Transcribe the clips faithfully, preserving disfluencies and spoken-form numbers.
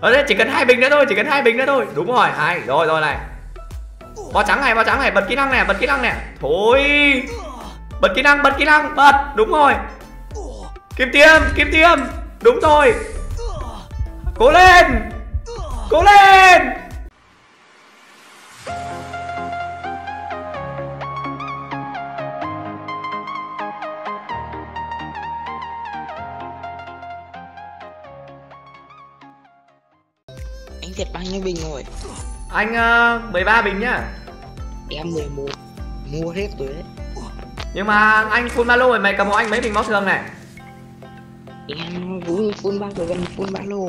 Ở đây chỉ cần hai bình nữa thôi, chỉ cần hai bình nữa thôi. Đúng rồi, hai. Rồi rồi này. Bao trắng này, bao trắng này, bật kỹ năng này, bật kỹ năng này. Thôi. Bật kỹ năng, bật kỹ năng, bật. Đúng rồi. Kim tiêm, kim tiêm. Đúng rồi. Cố lên. Cố lên. Anh thiệt bao nhiêu bình rồi? Anh uh, mười ba bình nhá. Em mười một. Mua hết rồi đấy. Nhưng mà anh full ba lô rồi, mày cầm hộ anh mấy bình máu thường này. Em vui full ba rồi, gần full ba lô.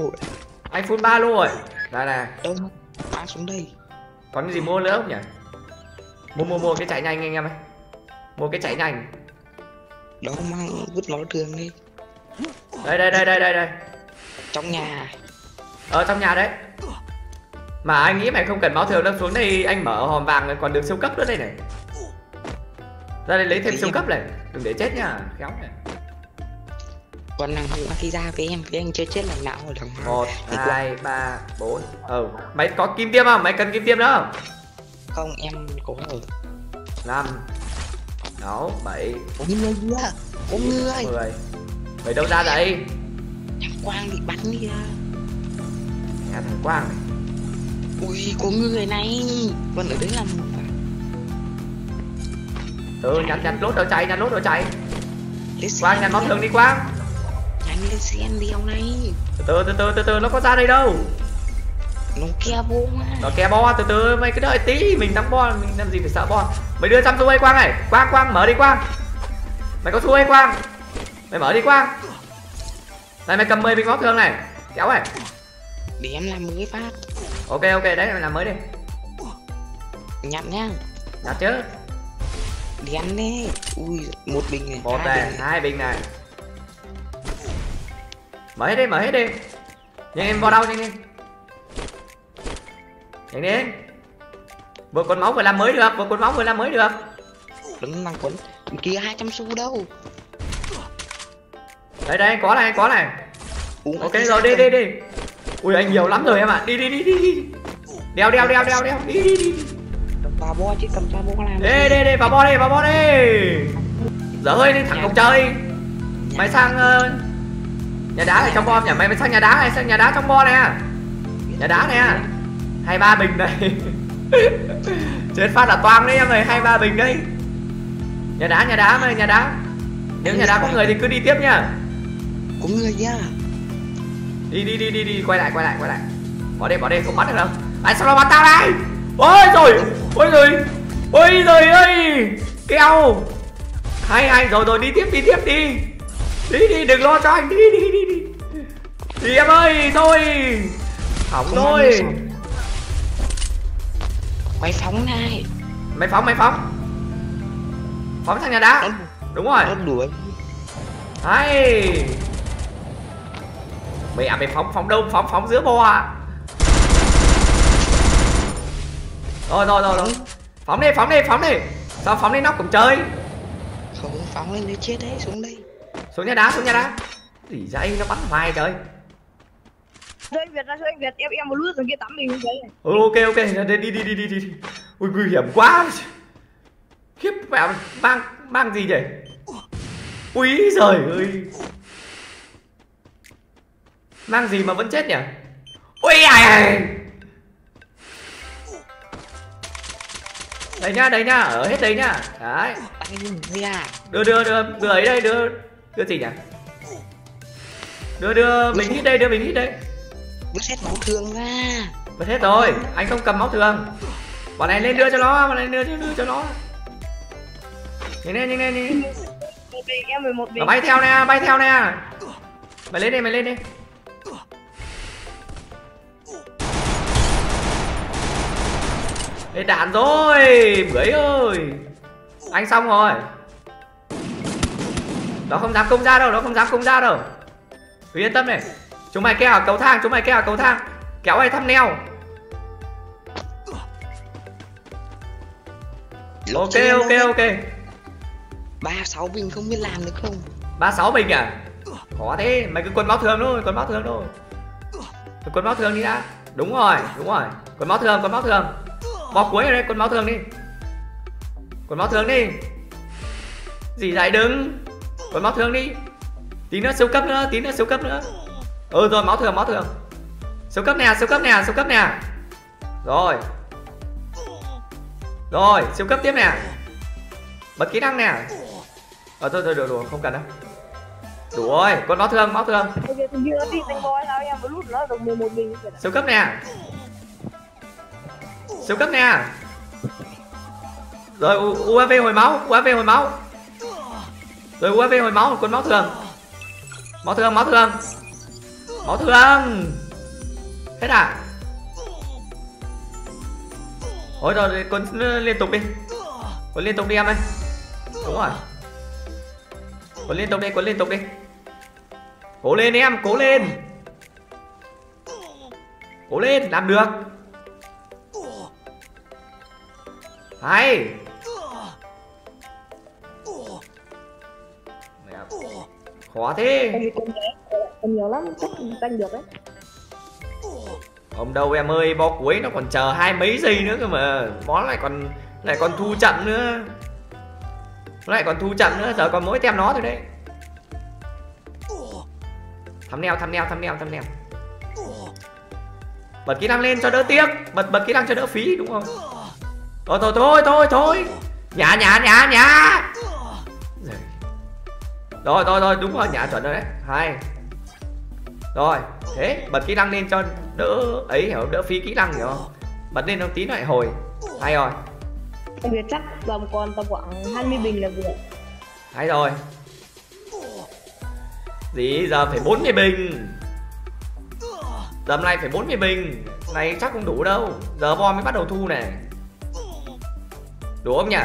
Anh full ba lô rồi. Đây này. Đâu ba xuống đây. Còn cái gì mua nữa không nhỉ? Mua mua mua cái chạy nhanh anh em ơi. Mua cái chạy nhanh. Đâu mang vứt máu thường đi. Đây đây đây đây đây đây. Trong nhà. Ở trong nhà đấy. Mà anh nghĩ mày không cần máu thường đâu, xuống đây anh mở hòm vàng còn được siêu cấp nữa đây này. Ra đây lấy thêm siêu cấp này, đừng để chết nha, khéo này. Còn nàng hữu khi ra với em, với anh chơi chết là não rồi thằng nào. Một, hai, ba, bốn. Ờ, mày có kim tiêm không? Mày cần kim tiêm nữa không? Không, em có rồi. Năm, sáu, bảy, mười, mười. Mày đâu ra đây? Thằng Quang bị bắn đi ra. Nghe thằng Quang này. Ui, có người này. Còn ở đấy là một. Ừ, nhặt nhặt lốt rồi chạy, nhặt lốt rồi chạy. Quang nhặt máu thường đi Quang. Nhanh lên xem đi ông này. Từ từ từ từ từ từ nó có ra đây đâu. Nó ke bo. Nó ke bo, từ từ mày cứ đợi tí, mình thắng bo, mình làm gì phải sợ bo. Mày đưa chăm xu hay Quang này, Quang Quang mở đi Quang. Mày có xu hay Quang. Mày mở đi Quang. Này mày cầm mười bình máu thường này, kéo này. Để em làm mới phát. Ok ok đấy mày làm mới đi. Nhặt nha. Nhặt chứ. Đen đấy. Ui, một bình này, một hai, này, bình, hai bình này. Mở hết đi, mở hết đi. Nhanh em vào đâu nhanh lên. Nhanh lên. Vừa con máu vừa làm mới được, vừa con máu vừa làm mới được. Đứng năng quấn. Kia hai trăm xu đâu. Đây đây, có này, có này. Uống ok rồi đi đi đi. Ui anh nhiều lắm rồi em ạ. À. Đi đi đi đi. Đeo đeo đeo đeo đeo. Đi đi đi. Bà bo chứ cầm cho bo làm. Ê đi đi bà bo đi, bà bo đi. Dở hơi đi thẳng cổng trời. Mày sang uh, nhà đá này trong bo nhỉ? Mày mày sang nhà đá này, sang nhà đá trong bo nè. Nhà đá nè. hai ba bình đây. Chết phát là toang đấy em ơi, hai ba bình đấy. Nhà đá nhà đá mày, nhà đá. Nếu nhà đá có người thì cứ đi tiếp nha. Có người nha. Đi đi đi đi đi, quay lại quay lại quay lại. Bỏ đi bỏ đi, không bắt được đâu. Ai sao nó bắt tao đây? Ôi rồi, ôi rồi, ôi rồi ơi, keo, hay hay rồi rồi đi tiếp đi tiếp đi, đi đi đừng lo cho anh đi đi đi đi, đi em ơi thôi, hỏng rồi, mày phóng này, mày phóng mày phóng, phóng sang nhà đá, đúng rồi, hay, mày à mày phóng phóng đâu phóng phóng giữa bo à. Rồi rồi rồi rồi. Phóng đi, phóng đi, phóng đi. Sao phóng lên nóc cổng trời? Không phóng lên đấy chết đấy, xuống đây. Xuống nhà đá, xuống nhà đá. Gì dãy nó bắn hoài trời. Ra Việt ra anh Việt, em em một lướt rồi kia tắm mình đấy. Ok ok, đi đi đi đi đi. Ui nguy hiểm quá. Khiếp mẹ mang mang gì vậy? Úi giời ơi. Mang gì mà vẫn chết nhỉ? Ui ai. Đấy nhá, đấy nhá, ở hết đấy nhá. Đấy. Đưa đưa đưa đưa ấy đây, đưa đưa gì nhỉ? Đưa đưa mình hít đây, đưa mình hít đây. Vứt hết máu thường ra. Vứt hết rồi, anh không cầm máu thường. Bọn này lên đưa cho nó, bọn này đưa đưa, đưa cho nó. Nhanh lên, nhanh lên đi. Nó bay theo nè, bay theo nè. Mày lên đi, mày lên đi. Ê đạn rồi, bưởi ơi. Anh xong rồi. Nó không dám công ra đâu, nó không dám công ra đâu. Cứ yên tâm này. Chúng mày kêu ở cầu thang, chúng mày kêu ở cầu thang. Kéo ai thăm neo. Ok ok ok. ba sáu bình không biết làm được không? ba sáu bình à? Khó thế, mày cứ quần báo thường thôi, quần báo thường thôi. Con máu thương đi đã. Đúng rồi, đúng rồi. Con máu thương, con máu thương. Bò cuối ở đây, con máu thương đi. Con máu thương đi. Gì lại đứng. Con máu thương đi. Tí nữa siêu cấp nữa, tí nữa siêu cấp nữa. Ừ rồi, máu thường, máu thường. Siêu cấp nè, siêu cấp nè, siêu cấp nè. Rồi. Rồi, siêu cấp tiếp nè. Bật kỹ năng nè. Ờ thôi thôi được rồi, không cần đâu. Đủ rồi, con máu thương, máu thương. Siêu cấp nè. Siêu cấp nè. Rồi u a vê hồi máu, u a vê hồi máu. Rồi u a vê hồi máu, con máu thường. Máu thương, máu thương. Máu thương. Hết à? Ôi rồi, con liên tục đi. Con liên tục đi em ơi. Đúng rồi. Con liên tục đi, con liên tục đi. Cố lên em, cố lên. Cố lên, làm được. Hay. Khó thế. Còn nhiều lắm, chắc đánh được đấy. Ông đâu em ơi, bo cuối nó còn chờ hai mấy giây nữa cơ mà. Nó lại còn lại còn thu trận nữa. Nó lại còn thu trận nữa, giờ còn mỗi tem nó thôi đấy. Thăm neo, thăm neo, thăm neo, thăm neo. Bật kỹ năng lên cho đỡ tiếc, bật bật kỹ năng cho đỡ phí đúng không? Thôi thôi thôi thôi thôi. Nhả nhả nhả nhả. Rồi rồi rồi, đúng rồi, nhả chuẩn rồi đấy. Hay. Rồi, thế bật kỹ năng lên cho đỡ ấy hiểu, đỡ phí kỹ năng hiểu không? Bật lên nó tí lại hồi. Hay rồi. Em biết chắc tầm còn tầm khoảng hai mươi bình là vừa. Hay rồi. Gì giờ phải bốn mươi bình. Giờ hôm nay phải bốn mươi bình. Này chắc không đủ đâu. Giờ bom mới bắt đầu thu này. Đủ không nhỉ?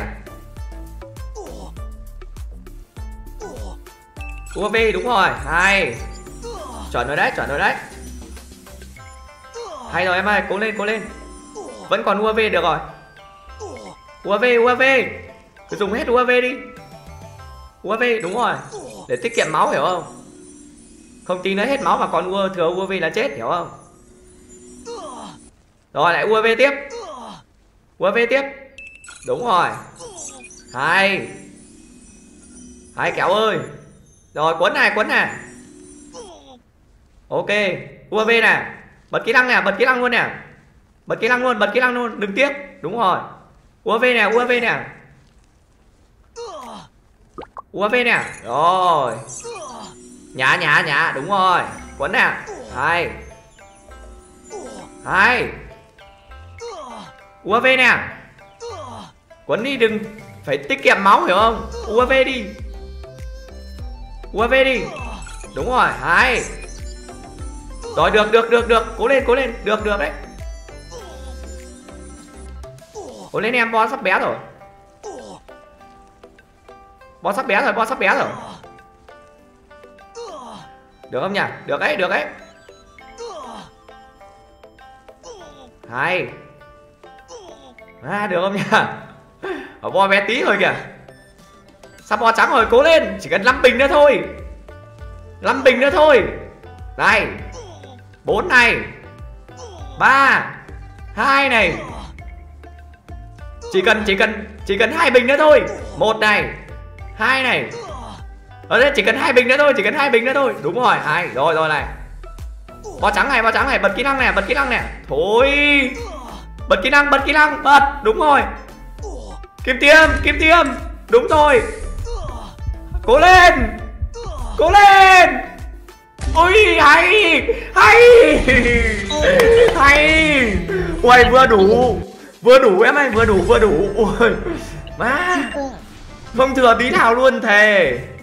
u a vê đúng rồi. Hay. Chuẩn rồi đấy, chuẩn rồi đấy. Hay rồi em ơi, cố lên, cố lên. Vẫn còn u a vê được rồi. u a vê, u a vê. Cứ dùng hết u a vê đi. u a vê, đúng rồi. Để tiết kiệm máu hiểu không? Không tí nữa hết máu mà còn u a vê, thừa u a vê là chết hiểu không? Rồi lại u a vê tiếp. u a vê tiếp. Đúng rồi. Hay. Hay kéo ơi. Rồi quấn này, quấn này. Ok, u a vê nè. Bật kỹ năng nè, bật kỹ năng luôn nè. Bật kỹ năng luôn, bật kỹ năng luôn, đừng tiếc. Đúng rồi. u a vê nè, u a vê nè. u a vê nè. Rồi. Nhả nhả nhả, đúng rồi. Quấn nè. Hay. Hay. u a vê nè. Quấn đi, đừng phải tiết kiệm máu hiểu không? u a vê đi. u a vê đi. Đúng rồi, hay. Rồi được được được được, cố lên cố lên, được được đấy. Cố lên em, bo sắp bé rồi. Bo sắp bé rồi, bo sắp bé rồi. Được không nhỉ? Được đấy, được đấy. Hay. À được không nhỉ? Ở bo bé tí rồi kìa. Sắp bo trắng rồi, cố lên, chỉ cần năm bình nữa thôi. năm bình nữa thôi. Này. bốn này. ba. hai này. Chỉ cần chỉ cần chỉ cần hai bình nữa thôi. một này. hai này. Ở đây chỉ cần hai bình nữa thôi, chỉ cần hai bình nữa thôi. Đúng rồi, hai. Rồi rồi này. Bo trắng này, bo trắng này, bật kỹ năng này, bật kỹ năng này. Thôi. Bật kỹ năng, bật kỹ năng, bật. Đúng rồi. Kim tiêm, kim tiêm. Đúng rồi. Cố lên. Cố lên. Ui hay. Hay. Hay. Ui vừa đủ. Vừa đủ em ơi, vừa đủ, vừa đủ. Ui má. Không thừa tí nào luôn thề.